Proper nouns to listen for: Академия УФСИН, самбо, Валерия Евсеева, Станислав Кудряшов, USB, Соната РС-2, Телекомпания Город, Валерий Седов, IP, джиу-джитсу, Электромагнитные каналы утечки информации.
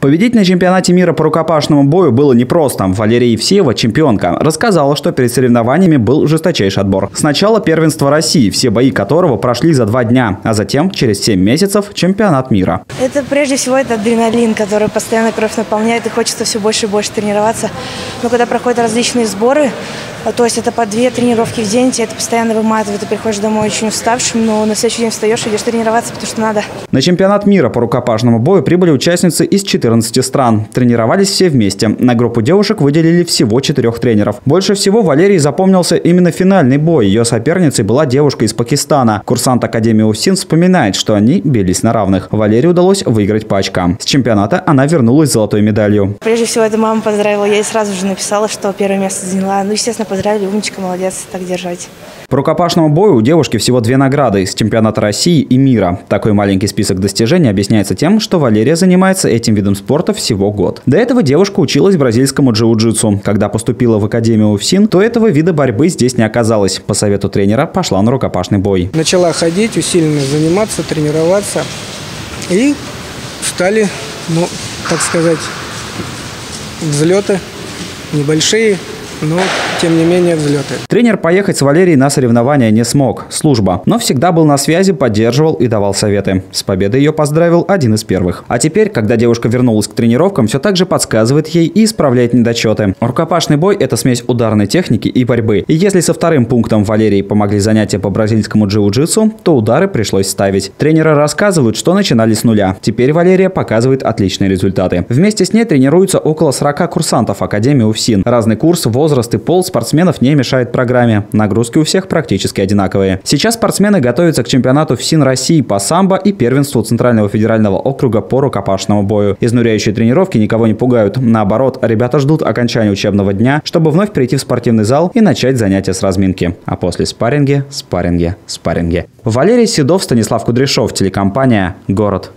Победить на чемпионате мира по рукопашному бою было непросто. Валерия Евсеева, чемпионка, рассказала, что перед соревнованиями был жесточайший отбор. Сначала первенство России, все бои которого прошли за 2 дня, а затем через 7 месяцев чемпионат мира. Это прежде всего это адреналин, который постоянно кровь наполняет и хочется все больше и больше тренироваться. Но когда проходят различные сборы, то есть это по 2 тренировки в день, тебя это постоянно выматывает. Ты приходишь домой очень уставшим, но на следующий день встаешь и идешь тренироваться, потому что надо. На чемпионат мира по рукопашному бою прибыли участницы из 14 стран. Тренировались все вместе. На группу девушек выделили всего 4 тренеров. Больше всего Валерии запомнился именно финальный бой. Ее соперницей была девушка из Пакистана. Курсант Академии УФСИН вспоминает, что они бились на равных. Валерии удалось выиграть по очкам. С чемпионата она вернулась с золотой медалью. Прежде всего, это мама поздравила. Я ей сразу же написала, что первое место заняла. Ну, естественно, поздравили. Умничка, молодец, так держать. По рукопашному бою у девушки всего 2 награды с чемпионата России и мира. Такой маленький список достижений объясняется тем, что Валерия занимается этим видом спорта всего год. До этого девушка училась бразильскому джиу-джитсу. Когда поступила в Академию УФСИН, то этого вида борьбы здесь не оказалось. По совету тренера пошла на рукопашный бой. Начала ходить, усиленно заниматься, тренироваться и стали, ну, так сказать, взлеты небольшие, но тем не менее взлеты. Тренер поехать с Валерией на соревнования не смог. Служба. Но всегда был на связи, поддерживал и давал советы. С победой ее поздравил один из первых. А теперь, когда девушка вернулась к тренировкам, все так же подсказывает ей и исправляет недочеты. Рукопашный бой – это смесь ударной техники и борьбы. И если со 2-м пунктом Валерии помогли занятия по бразильскому джиу-джитсу, то удары пришлось ставить. Тренеры рассказывают, что начинали с нуля. Теперь Валерия показывает отличные результаты. Вместе с ней тренируются около 40 курсантов Академии УФСИН. Разный курс, возраст и пол спортсменов не мешает программе. Нагрузки у всех практически одинаковые. Сейчас спортсмены готовятся к чемпионату УФСИН России по самбо и первенству Центрального федерального округа по рукопашному бою. Изнуряющие тренировки никого не пугают. Наоборот, ребята ждут окончания учебного дня, чтобы вновь прийти в спортивный зал и начать занятия с разминки. А после спарринги. Валерий Седов, Станислав Кудряшов, телекомпания «Город».